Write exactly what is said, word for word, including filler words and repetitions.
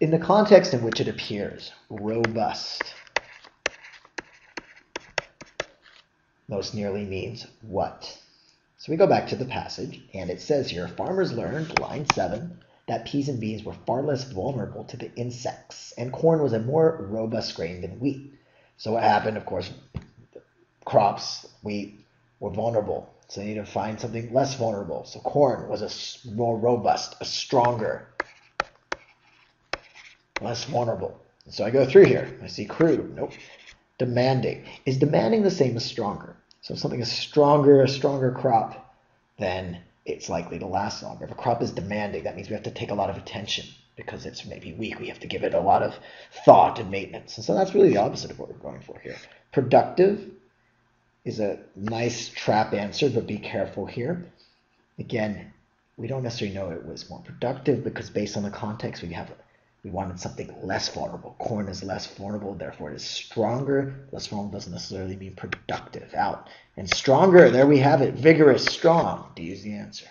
in the context in which it appears, robust most nearly means what? So we go back to the passage, and it says here, farmers learned, line seven, that peas and beans were far less vulnerable to the insects, and corn was a more robust grain than wheat. So what happened, of course, crops, wheat, were vulnerable. So they needed to find something less vulnerable. So corn was a more robust, a stronger, less vulnerable. And so I go through here. I see crude. Nope. Demanding. Is demanding the same as stronger? So if something is stronger, a stronger crop, then it's likely to last longer. If a crop is demanding, that means we have to take a lot of attention because it's maybe weak. We have to give it a lot of thought and maintenance. And so that's really the opposite of what we're going for here. Productive is a nice trap answer, but be careful here. Again, we don't necessarily know it was more productive because based on the context, we have we wanted something less vulnerable. Corn is less vulnerable, therefore it is stronger. Less vulnerable doesn't necessarily mean productive. Out. And stronger, there we have it. Vigorous, strong. D is the answer.